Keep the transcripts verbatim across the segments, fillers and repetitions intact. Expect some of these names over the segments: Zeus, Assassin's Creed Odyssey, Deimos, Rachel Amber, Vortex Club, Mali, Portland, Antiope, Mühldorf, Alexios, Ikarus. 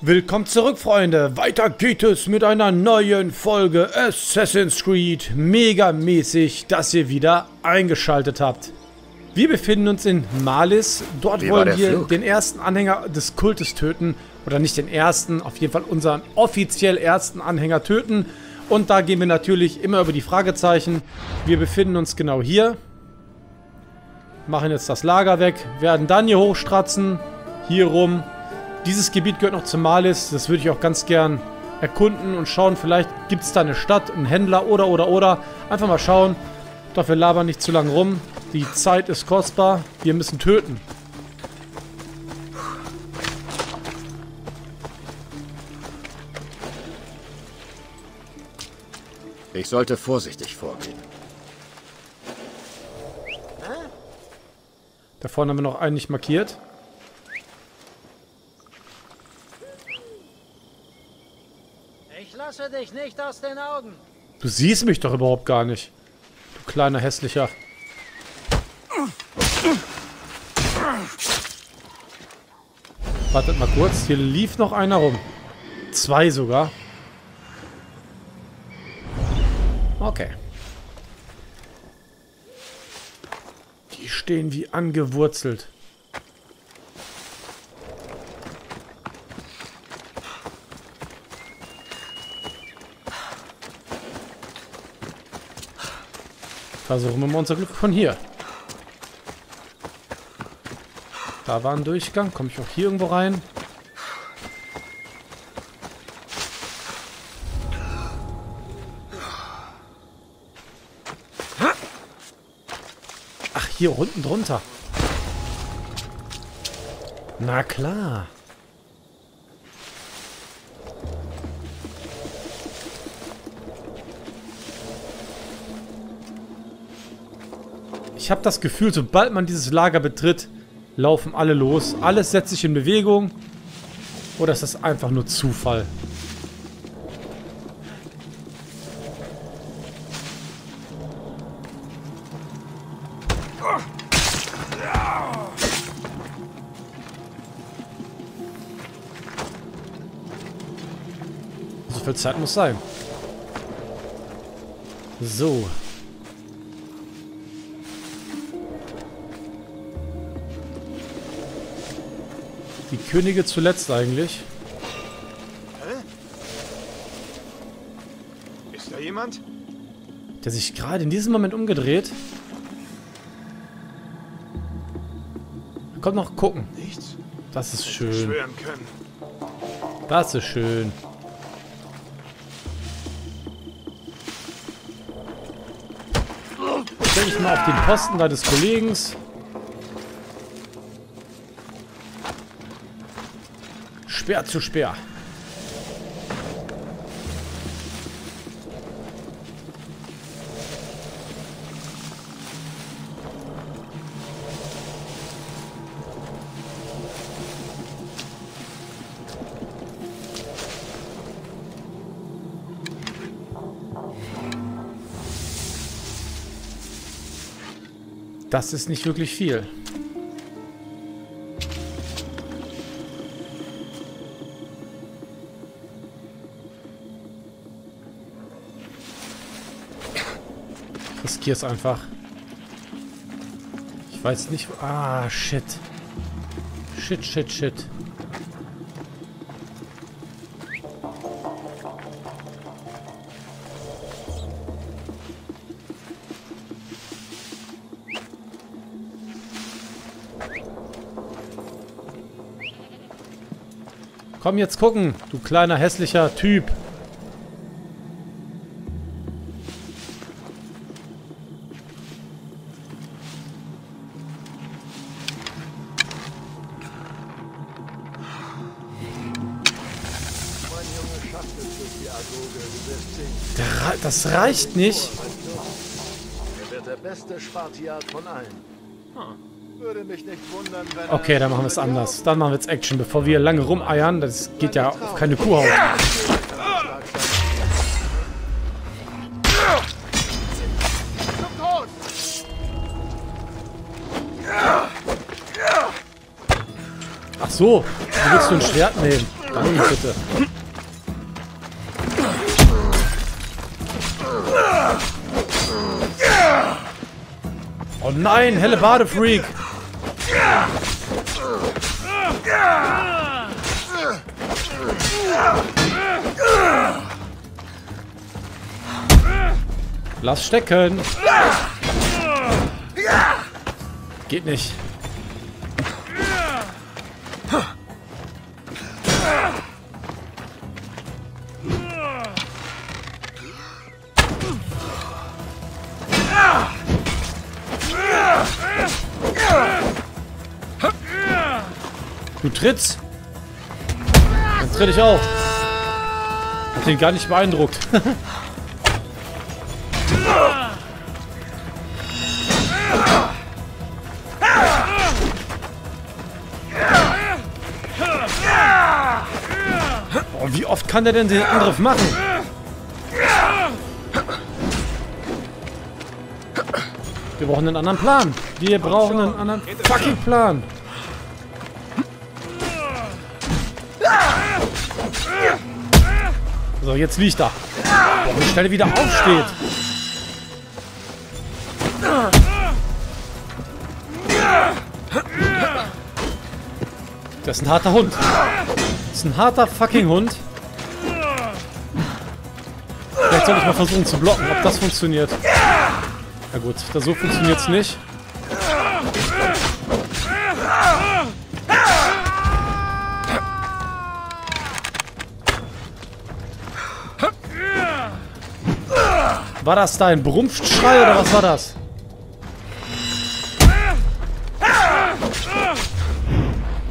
Willkommen zurück, Freunde. Weiter geht es mit einer neuen Folge Assassin's Creed. Mega mäßig, dass ihr wieder eingeschaltet habt. Wir befinden uns in Malis. Dort wollen wir den ersten Anhänger des Kultes töten. Oder nicht den ersten, auf jeden Fall unseren offiziell ersten Anhänger töten. Und da gehen wir natürlich immer über die Fragezeichen. Wir befinden uns genau hier. Machen jetzt das Lager weg. Werden dann hier hochstratzen. Hier rum. Dieses Gebiet gehört noch zu Malis, das würde ich auch ganz gern erkunden und schauen, vielleicht gibt es da eine Stadt, einen Händler oder, oder, oder. Einfach mal schauen, doch wir labern nicht zu lange rum. Die Zeit ist kostbar, wir müssen töten. Ich sollte vorsichtig vorgehen. Da vorne haben wir noch einen nicht markiert. Lasse dich nicht aus den Augen. Du siehst mich doch überhaupt gar nicht. Du kleiner hässlicher. Wartet mal kurz, hier lief noch einer rum. Zwei sogar. Okay. Die stehen wie angewurzelt. Versuchen wir mal unser Glück von hier. Da war ein Durchgang. Komme ich auch hier irgendwo rein? Ach, hier unten drunter. Na klar. Ich habe das Gefühl, sobald man dieses Lager betritt, laufen alle los. Alles setzt sich in Bewegung. Oder ist das einfach nur Zufall? So viel Zeit muss sein. So. Die Könige zuletzt eigentlich. Hä? Ist da jemand? Der sich gerade in diesem Moment umgedreht. Kommt noch gucken. Nichts. Das ist schön. Das ist schön. Stell dich mal auf den Posten deines Kollegen. Speer zu Speer. Das ist nicht wirklich viel. Riskier's einfach. Ich weiß nicht. Ah, shit. Shit, shit, shit. Komm jetzt gucken, du kleiner hässlicher Typ. Das reicht nicht. Er wird der beste Spartiat von allen. Würde mich nicht wundern, wenn okay, dann machen wir es anders. Dann machen wir jetzt Action, bevor wir lange rumeiern. Das geht ja auf keine Kuhhaut. Ach so, du willst du ein Schwert nehmen? Nein, bitte. Oh nein, helle Badefreak! Lass stecken! Geht nicht. Du trittst. Dann tritt ich auch. Hat den gar nicht beeindruckt. Oh, wie oft kann der denn den Angriff machen? Wir brauchen einen anderen Plan. Wir brauchen einen anderen fucking Plan. So, jetzt liegt da. Boah, wie schnell er wieder aufsteht. Das ist ein harter Hund. Das ist ein harter fucking Hund. Vielleicht soll ich mal versuchen zu blocken, ob das funktioniert. Na gut, das so funktioniert es nicht. War das dein Brumpfschrei oder was war das?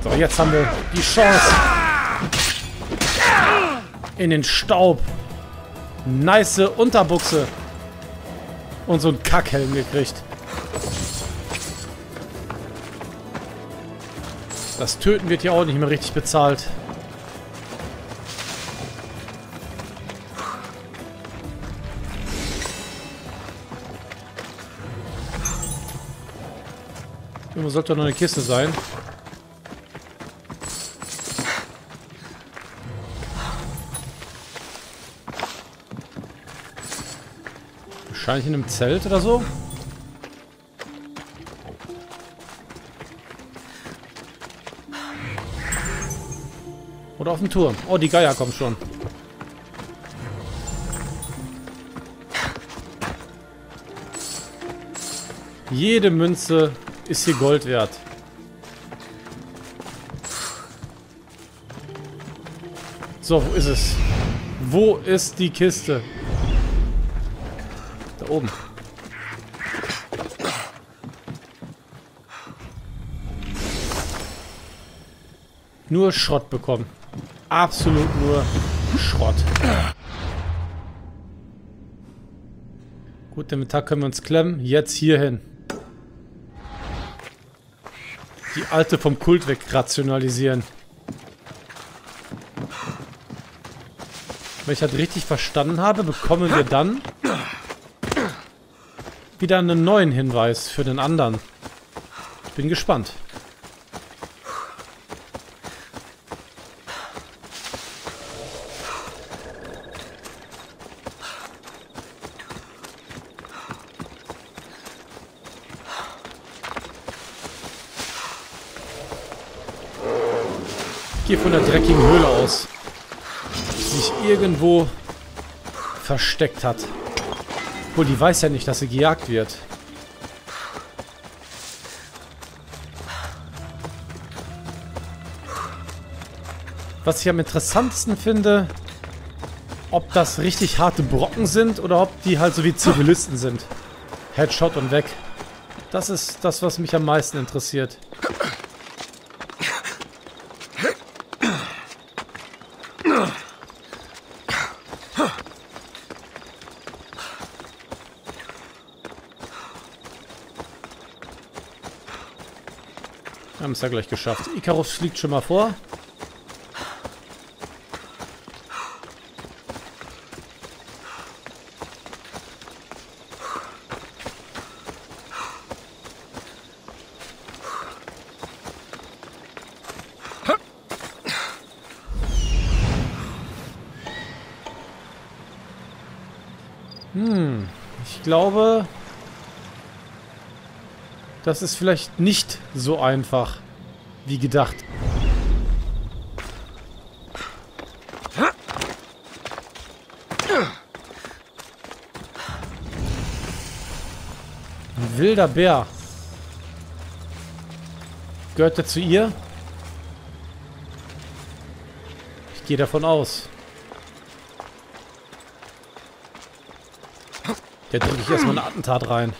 So, jetzt haben wir die Chance. In den Staub. Nice Unterbuchse. Und so einen Kackhelm gekriegt. Das Töten wird ja auch nicht mehr richtig bezahlt. Irgendwo sollte noch eine Kiste sein. Wahrscheinlich in einem Zelt oder so. Oder auf dem Turm. Oh, die Geier kommen schon. Jede Münze ist hier Gold wert. So, wo ist es? Wo ist die Kiste? Da oben. Nur Schrott bekommen. Absolut nur Schrott. Gut, den Tag können wir uns klemmen. Jetzt hierhin. Die alte vom Kult weg rationalisieren. Wenn ich das richtig verstanden habe, bekommen wir dann wieder einen neuen Hinweis für den anderen. Ich bin gespannt. Hier von der dreckigen Höhle aus, die sich irgendwo versteckt hat. Obwohl, die weiß ja nicht, dass sie gejagt wird. Was ich am interessantesten finde, ob das richtig harte Brocken sind oder ob die halt so wie Zivilisten sind. Headshot und weg. Das ist das, was mich am meisten interessiert. Haben es ja gleich geschafft. Ikarus fliegt schon mal vor. Hm, ich glaube, das ist vielleicht nicht so einfach, wie gedacht. Ein wilder Bär. Gehört er zu ihr? Ich gehe davon aus. Da drücke ich erstmal ein Attentat rein.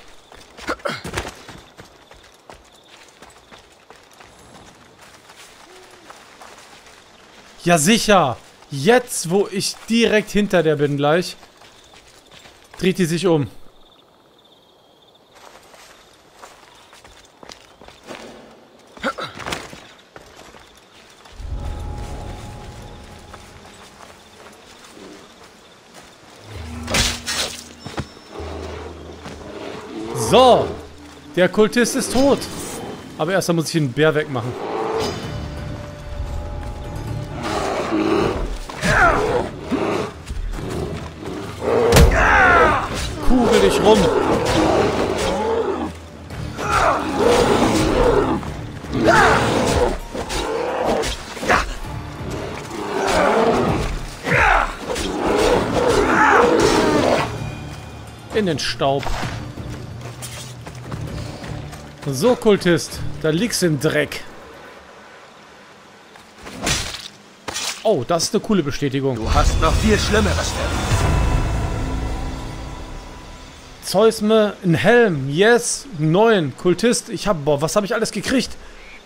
Ja sicher! Jetzt, wo ich direkt hinter der bin gleich, dreht die sich um. So, der Kultist ist tot. Aber erstmal muss ich den Bär wegmachen. Kugel dich rum. In den Staub. So, Kultist, da liegst du im Dreck. Oh, das ist eine coole Bestätigung. Du hast noch viel Schlimmeres. Zeus mir ein Helm, yes, neuen Kultist. Ich hab, boah, was habe ich alles gekriegt?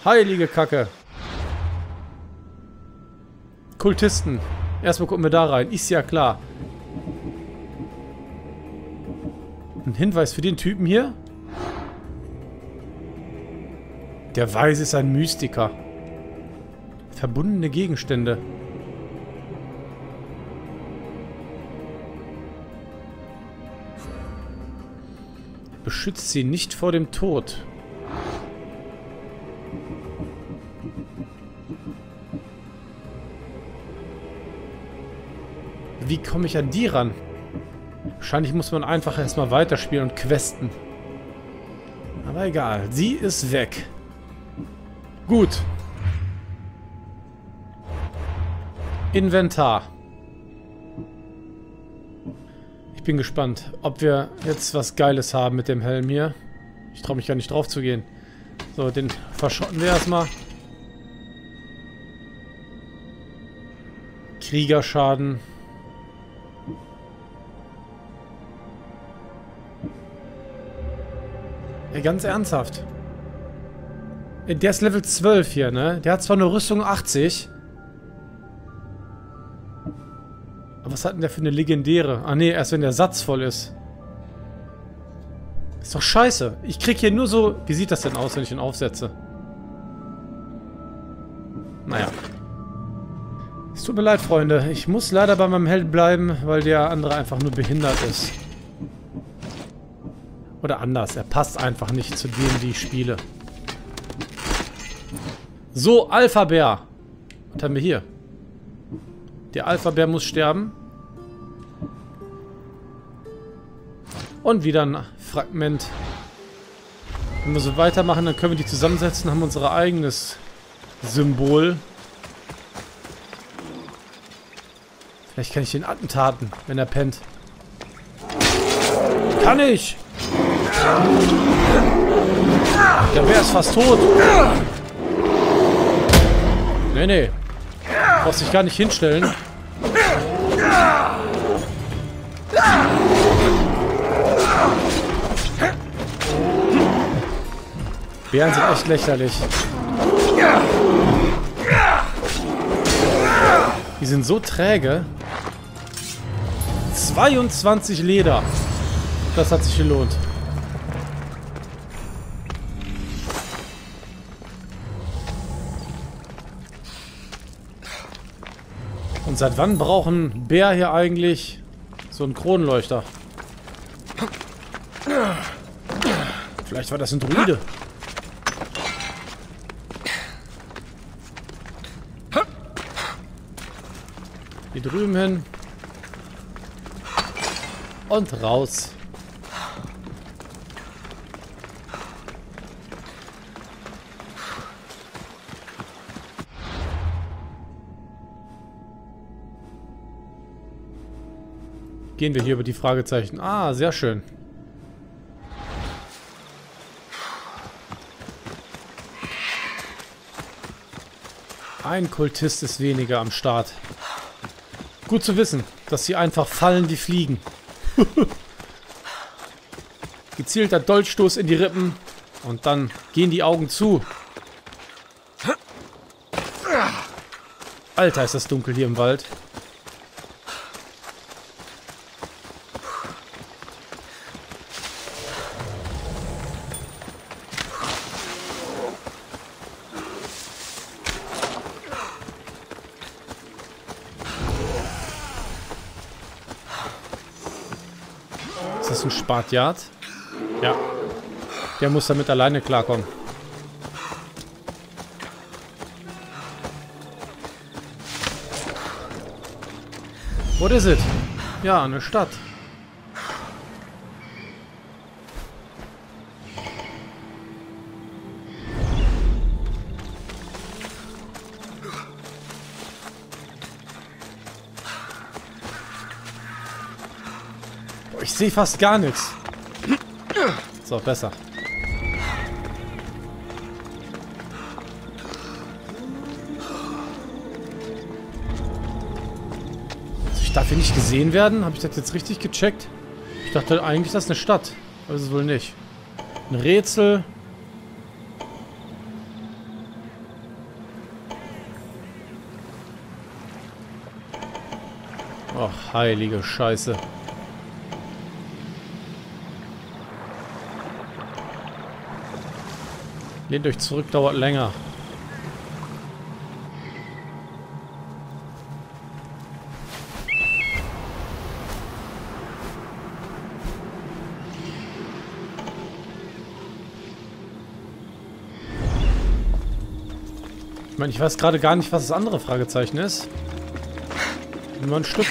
Heilige Kacke. Kultisten. Erstmal gucken wir da rein, ist ja klar. Ein Hinweis für den Typen hier. Der Weise ist ein Mystiker. Verbundene Gegenstände. Beschützt sie nicht vor dem Tod. Wie komme ich an die ran? Wahrscheinlich muss man einfach erstmal weiterspielen und questen. Aber egal, sie ist weg. Gut. Inventar. Ich bin gespannt, ob wir jetzt was Geiles haben mit dem Helm hier. Ich traue mich gar nicht drauf zu gehen. So, den verschotten wir erstmal. Kriegerschaden. Ja, ganz ernsthaft. Der ist Level zwölf hier, ne? Der hat zwar eine Rüstung achtzig. Aber was hat denn der für eine legendäre? Ah ne, erst wenn der Satz voll ist. Ist doch scheiße. Ich krieg hier nur so... Wie sieht das denn aus, wenn ich ihn aufsetze? Naja. Es tut mir leid, Freunde. Ich muss leider bei meinem Held bleiben, weil der andere einfach nur behindert ist. Oder anders. Er passt einfach nicht zu denen, die ich spiele. So, Alpha-Bär. Was haben wir hier? Der Alpha-Bär muss sterben. Und wieder ein Fragment. Wenn wir so weitermachen, dann können wir die zusammensetzen, haben unser eigenes Symbol. Vielleicht kann ich den Attentaten, wenn er pennt. Kann ich! Der Bär ist fast tot. Nee, nee. Du brauchst dich gar nicht hinstellen. Bären sind echt lächerlich. Die sind so träge. zweiundzwanzig Leder. Das hat sich gelohnt. Und seit wann braucht ein Bär hier eigentlich so einen Kronleuchter? Vielleicht war das ein Druide. Hier drüben hin. Und raus. Gehen wir hier über die Fragezeichen. Ah, sehr schön. Ein Kultist ist weniger am Start. Gut zu wissen, dass sie einfach fallen wie Fliegen. Gezielter Dolchstoß in die Rippen und dann gehen die Augen zu. Alter, ist das dunkel hier im Wald. Ein Spatjat. Ja. Der muss damit alleine klarkommen. What is it? Ja, eine Stadt. Ich sehe fast gar nichts. So, besser. Also ich darf hier nicht gesehen werden? Habe ich das jetzt richtig gecheckt? Ich dachte eigentlich, das ist eine Stadt. Aber ist es wohl nicht. Ein Rätsel. Ach, heilige Scheiße. Lehnt euch zurück, dauert länger. Ich meine, ich weiß gerade gar nicht, was das andere Fragezeichen ist. Nur ein Stück.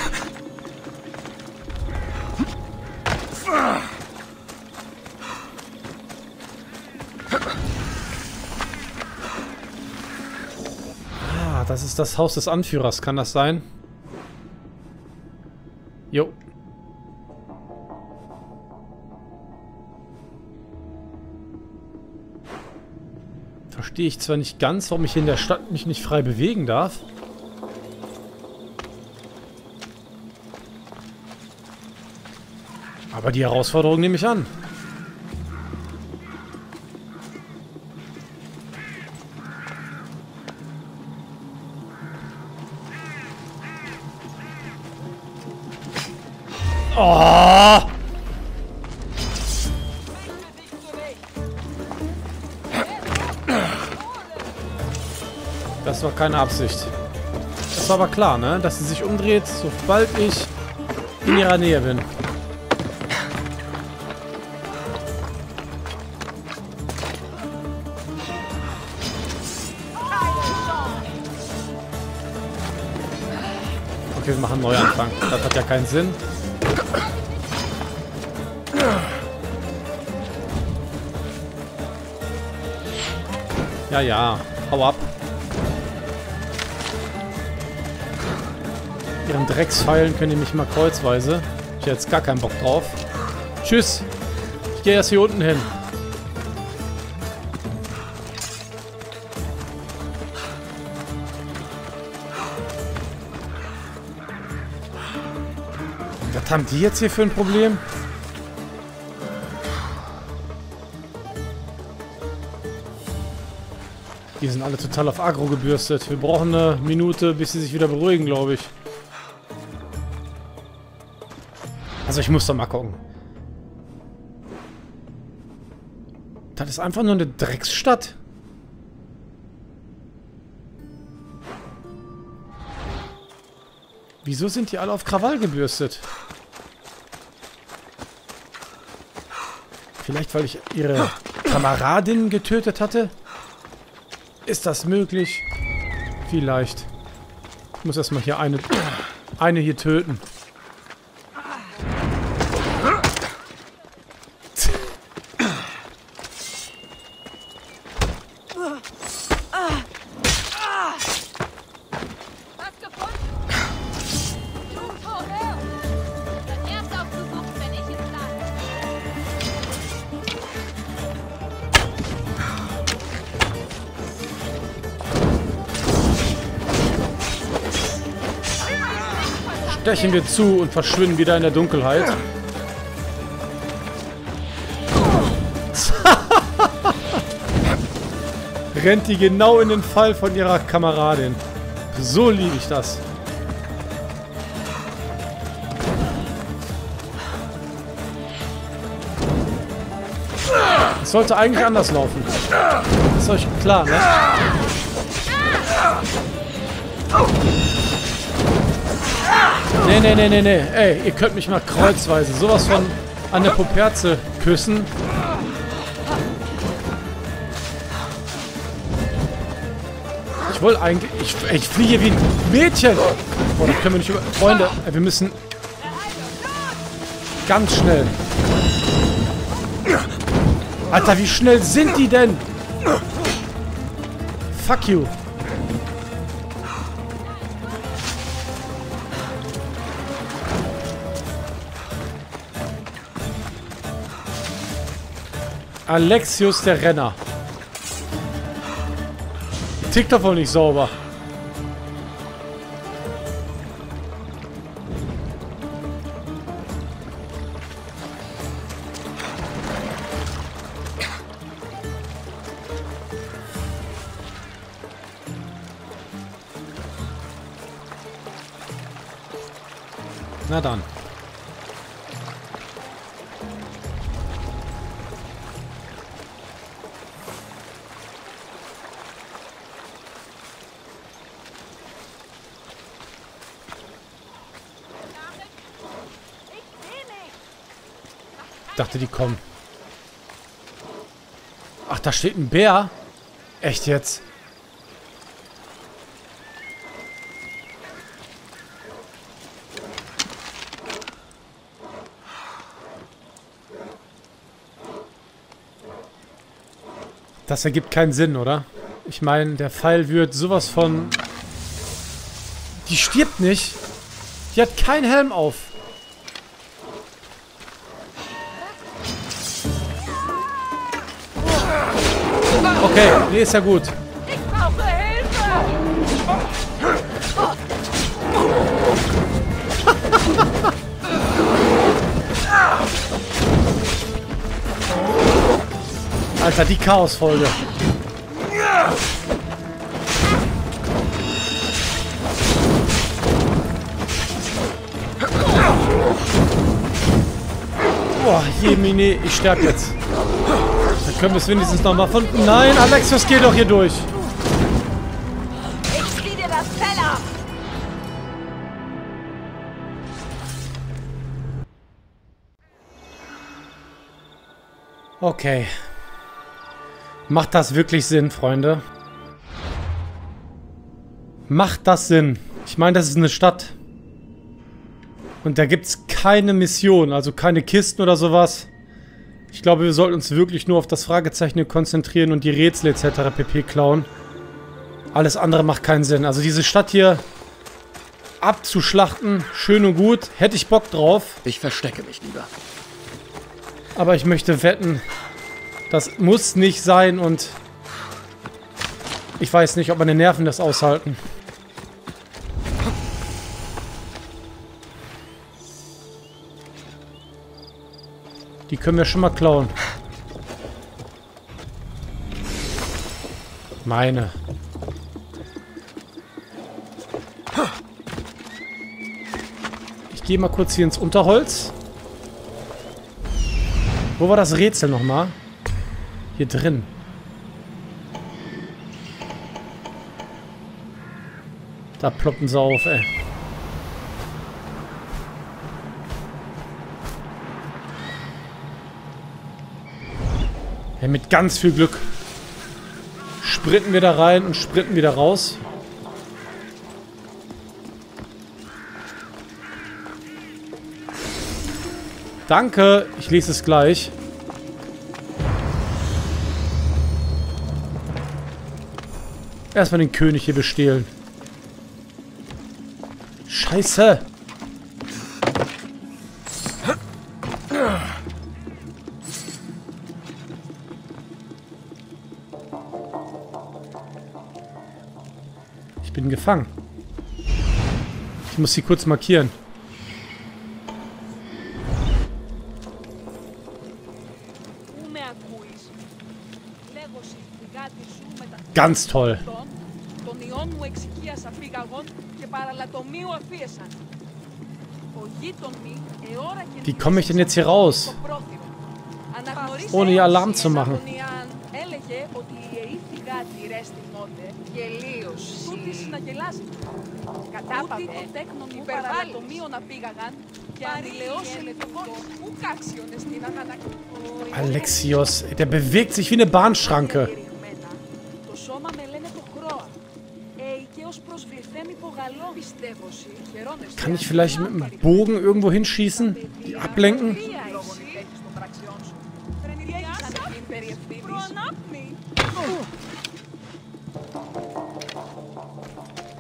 Das ist das Haus des Anführers, kann das sein? Jo. Verstehe ich zwar nicht ganz, warum ich in der Stadt mich nicht frei bewegen darf. Aber die Herausforderung nehme ich an. Oh! Das war keine Absicht. Das war aber klar, ne? Dass sie sich umdreht, sobald ich in ihrer Nähe bin. Okay, wir machen einen Neuanfang. Das hat ja keinen Sinn. Ja, ja. Hau ab. Ihren Dreckspfeilen könnt ihr mich mal kreuzweise. Ich hätte jetzt gar keinen Bock drauf. Tschüss. Ich gehe erst hier unten hin. Was haben die jetzt hier für ein Problem? Die sind alle total auf Aggro gebürstet. Wir brauchen eine Minute, bis sie sich wieder beruhigen, glaube ich. Also ich muss doch mal gucken. Das ist einfach nur eine Drecksstadt. Wieso sind die alle auf Krawall gebürstet? Vielleicht, weil ich ihre Kameradinnen getötet hatte? Ist das möglich? Vielleicht. Ich muss erstmal hier eine, eine hier töten. stechen wir zu und verschwinden wieder in der Dunkelheit. Rennt die genau in den Fall von ihrer Kameradin. So liebe ich das. Es sollte eigentlich anders laufen. Ist euch klar, ne? Nee, nee, nee, nee, nee. Ey, ihr könnt mich mal kreuzweise sowas von an der Poperze küssen. Ich wollte eigentlich... Ich, ich fliege wie ein Mädchen. Boah, das können wir nicht über... Freunde, wir müssen... Ganz schnell. Alter, wie schnell sind die denn? Fuck you. Alexios, der Renner. Tickt doch wohl nicht sauber. Na dann. Ich dachte, die kommen. Ach, da steht ein Bär. Echt jetzt? Das ergibt keinen Sinn, oder? Ich meine, der Pfeil wird sowas von... Die stirbt nicht. Die hat keinen Helm auf. Okay, nee, ist ja gut. Ich brauche Hilfe! Alter, die Chaosfolge. Boah, Jemine, ich sterbe jetzt. Dann können wir es wenigstens nochmal von... Nein, Alexios, geh doch hier durch. Ich zieh dir das Fell ab. Okay. Macht das wirklich Sinn, Freunde? Macht das Sinn? Ich meine, das ist eine Stadt. Und da gibt es keine Mission, also keine Kisten oder sowas. Ich glaube, wir sollten uns wirklich nur auf das Fragezeichen konzentrieren und die Rätsel et cetera pp. Klauen. Alles andere macht keinen Sinn. Also diese Stadt hier abzuschlachten, schön und gut. Hätte ich Bock drauf. Ich verstecke mich lieber. Aber ich möchte wetten, das muss nicht sein und ich weiß nicht, ob meine Nerven das aushalten. Die können wir schon mal klauen. Meine. Ich gehe mal kurz hier ins Unterholz. Wo war das Rätsel nochmal? Hier drin. Da ploppen sie auf, ey. Ja, mit ganz viel Glück sprinten wir da rein und sprinten wieder raus. Danke, ich lese es gleich. Erstmal den König hier bestehlen. Scheiße! Ich bin gefangen. Ich muss sie kurz markieren. Ganz toll. Wie komme ich denn jetzt hier raus? Ohne Alarm zu machen. Alexios, der bewegt sich wie eine Bahnschranke. Kann ich vielleicht mit einem Bogen irgendwo hinschießen? Die ablenken?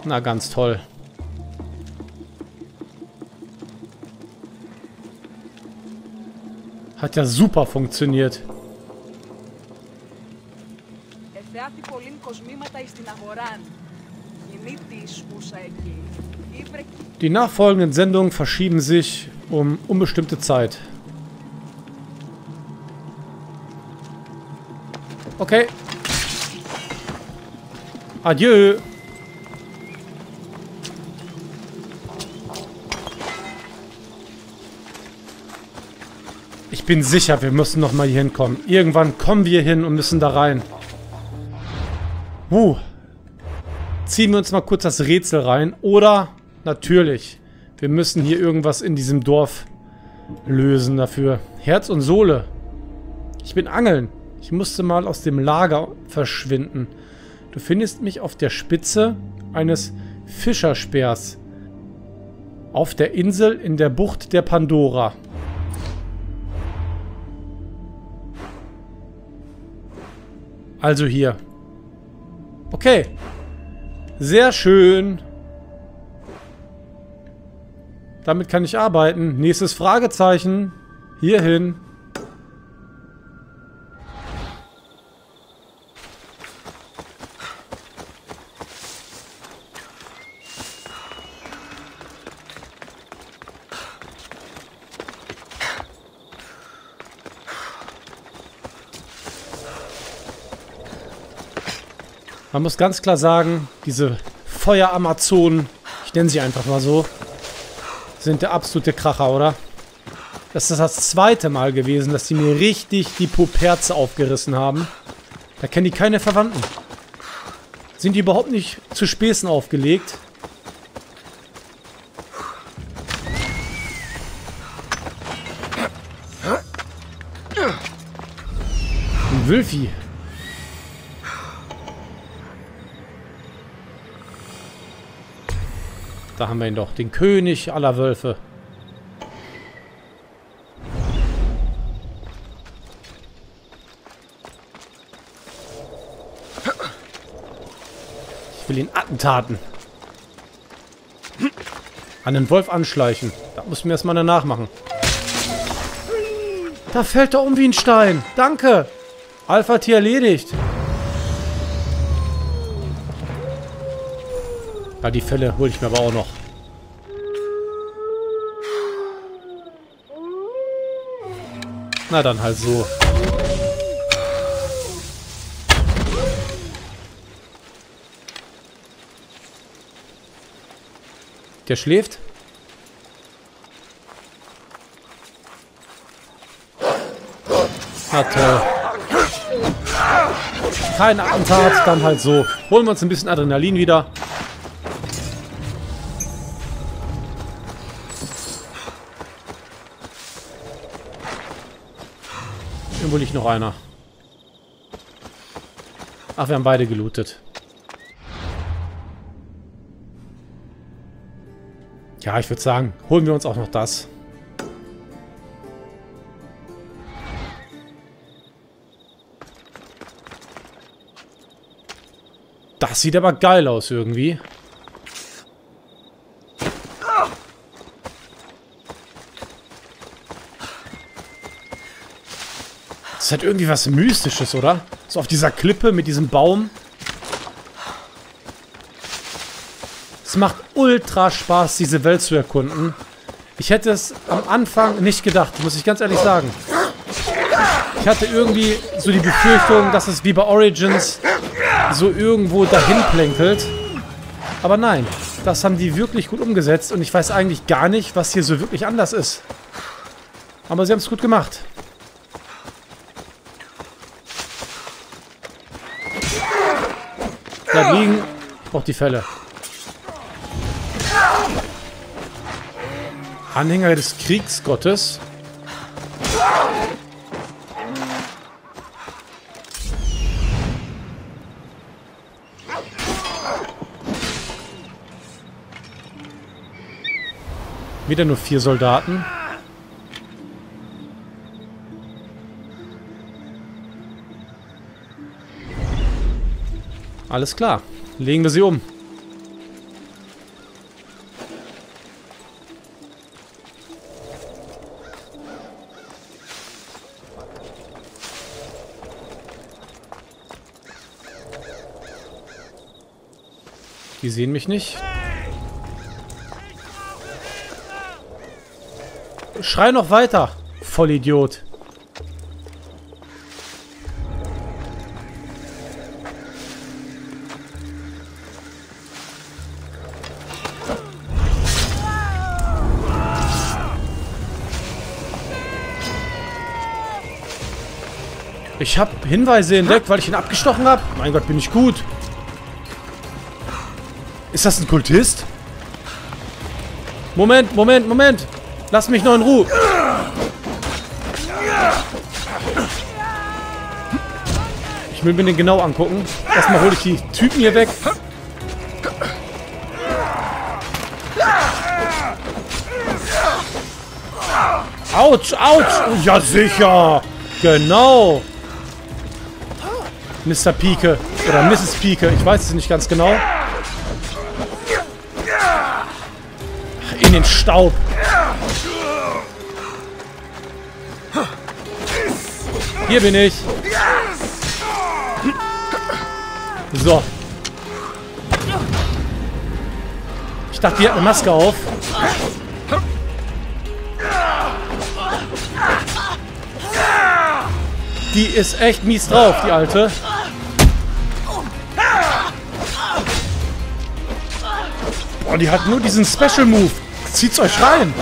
Na, ganz toll. Hat ja super funktioniert. Die nachfolgenden Sendungen verschieben sich um unbestimmte Zeit. Okay. Adieu. Ich bin sicher, wir müssen noch mal hier hinkommen. Irgendwann kommen wir hin und müssen da rein. Huh. Ziehen wir uns mal kurz das Rätsel rein. Oder, natürlich, wir müssen hier irgendwas in diesem Dorf lösen dafür. Herz und Sohle. Ich bin angeln. Ich musste mal aus dem Lager verschwinden. Du findest mich auf der Spitze eines Fischerspeers. Auf der Insel in der Bucht der Pandora. Also hier. Okay. Sehr schön. Damit kann ich arbeiten. Nächstes Fragezeichen. Hierhin. Man muss ganz klar sagen, diese Feueramazonen, ich nenne sie einfach mal so, sind der absolute Kracher, oder? Das ist das zweite Mal gewesen, dass die mir richtig die Poperze aufgerissen haben. Da kennen die keine Verwandten. Sind die überhaupt nicht zu Späßen aufgelegt? Ein Wülfi. Da haben wir ihn doch, den König aller Wölfe. Ich will ihn attentaten. An den Wolf anschleichen. Da muss ich mir erstmal danach machen. Da fällt er um wie ein Stein. Danke. Alpha-Tier erledigt. Ja, die Fälle hole ich mir aber auch noch. Na dann halt so. Der schläft. Na toll. Kein Attentat, dann halt so. Holen wir uns ein bisschen Adrenalin wieder. Wo liegt noch einer? Ach, wir haben beide gelootet. Ja, ich würde sagen, holen wir uns auch noch das. Das sieht aber geil aus irgendwie. Das hat irgendwie was Mystisches, oder? So auf dieser Klippe mit diesem Baum. Es macht ultra Spaß, diese Welt zu erkunden. Ich hätte es am Anfang nicht gedacht, muss ich ganz ehrlich sagen. Ich hatte irgendwie so die Befürchtung, dass es wie bei Origins so irgendwo dahin plänkelt. Aber nein, das haben die wirklich gut umgesetzt und ich weiß eigentlich gar nicht, was hier so wirklich anders ist. Aber sie haben es gut gemacht. Bleib liegen, ich brauche die Fälle. Anhänger des Kriegsgottes. Wieder nur vier Soldaten. Alles klar. Legen wir sie um. Die sehen mich nicht. Schrei noch weiter, Vollidiot. Ich habe Hinweise entdeckt, weil ich ihn abgestochen habe. Mein Gott, bin ich gut. Ist das ein Kultist? Moment, Moment, Moment. Lass mich noch in Ruhe. Ich will mir den genau angucken. Erstmal hole ich die Typen hier weg. Autsch, autsch. Oh, ja, sicher. Genau. Mister Pieke. Oder Misses Pieke. Ich weiß es nicht ganz genau. In den Staub. Hier bin ich. So. Ich dachte, die hat eine Maske auf. Die ist echt mies drauf, die alte. Boah, die hat nur diesen Special Move. Zieht's euch rein.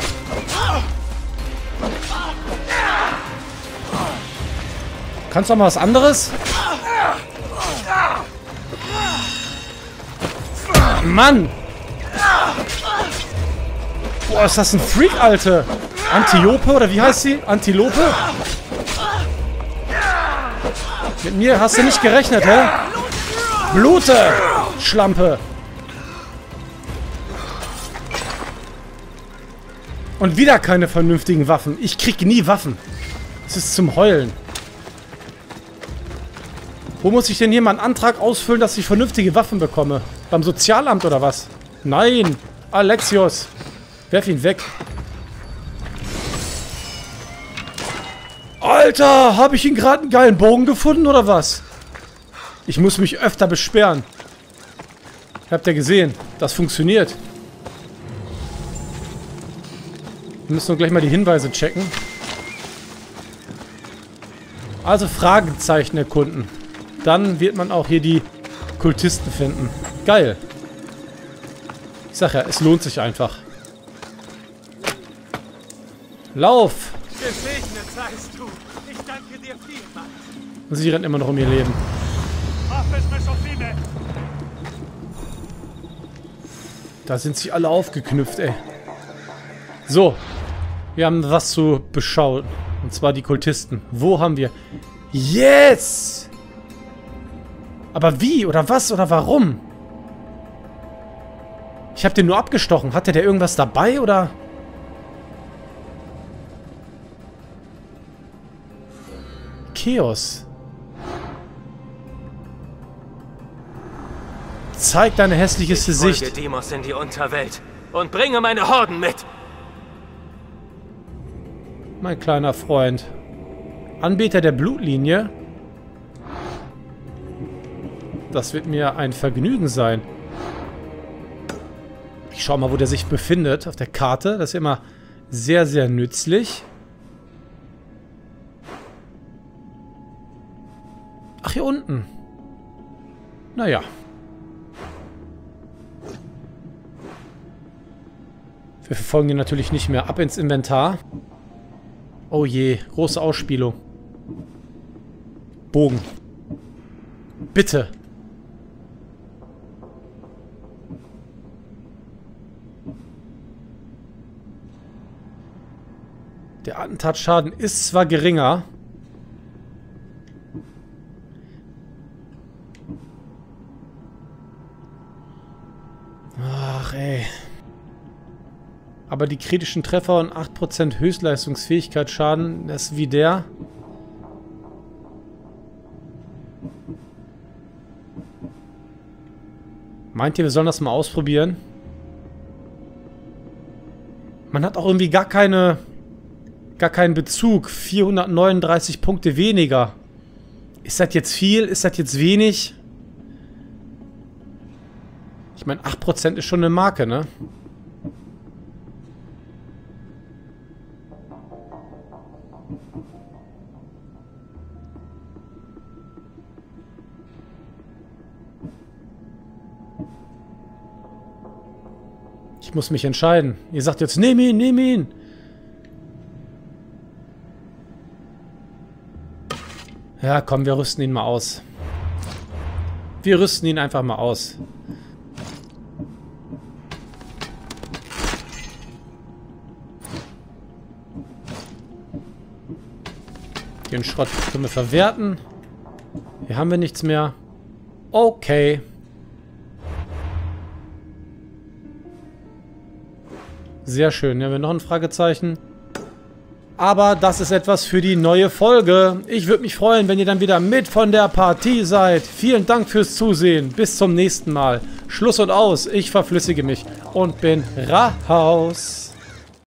Kannst du auch mal was anderes? Mann! Boah, ist das ein Freak, Alte! Antiope, oder wie heißt sie? Antilope? Mit mir hast du nicht gerechnet, hä? Blute, Schlampe! Und wieder keine vernünftigen Waffen. Ich krieg nie Waffen. Es ist zum Heulen. Wo muss ich denn hier mal einen Antrag ausfüllen, dass ich vernünftige Waffen bekomme? Beim Sozialamt oder was? Nein! Alexios! Werf ihn weg! Alter! Habe ich ihn gerade einen geilen Bogen gefunden oder was? Ich muss mich öfter besperren. Habt ihr gesehen? Das funktioniert. Wir müssen gleich mal die Hinweise checken. Also Fragezeichen erkunden. Dann wird man auch hier die Kultisten finden. Geil. Ich sag ja, es lohnt sich einfach. Lauf! Gesegnet seist du. Ich danke dir vielmals. Und sie rennt immer noch um ihr Leben. Da sind sie alle aufgeknüpft, ey. So. Wir haben was zu beschauen. Und zwar die Kultisten. Wo haben wir... Yes! Aber wie? Oder was? Oder warum? Ich habe den nur abgestochen. Hatte der irgendwas dabei, oder? Chaos. Zeig dein hässliches Gesicht. Ich folge Deimos in die Unterwelt und bringe meine Horden mit. Mein kleiner Freund. Anbeter der Blutlinie. Das wird mir ein Vergnügen sein. Ich schau mal, wo der sich befindet auf der Karte. Das ist immer sehr, sehr nützlich. Ach, hier unten. Naja. Wir verfolgen ihn natürlich nicht mehr. Ab ins Inventar. Oh je, große Ausspielung. Bogen. Bitte. Der Attentatsschaden ist zwar geringer. Ach ey. Aber die kritischen Treffer und acht Prozent Höchstleistungsfähigkeitsschaden, das ist wie der. Meint ihr, wir sollen das mal ausprobieren? Man hat auch irgendwie gar keine... Gar keinen Bezug. vierhundertneununddreißig Punkte weniger. Ist das jetzt viel? Ist das jetzt wenig? Ich meine, acht Prozent ist schon eine Marke, ne? Ich muss mich entscheiden. Ihr sagt jetzt, nehm ihn, nehm ihn. Ja, komm, wir rüsten ihn mal aus. Wir rüsten ihn einfach mal aus. Den Schrott können wir verwerten. Hier haben wir nichts mehr. Okay. Sehr schön. Hier haben wir noch ein Fragezeichen. Aber das ist etwas für die neue Folge. Ich würde mich freuen, wenn ihr dann wieder mit von der Partie seid. Vielen Dank fürs Zusehen. Bis zum nächsten Mal. Schluss und aus. Ich verflüssige mich und bin raus.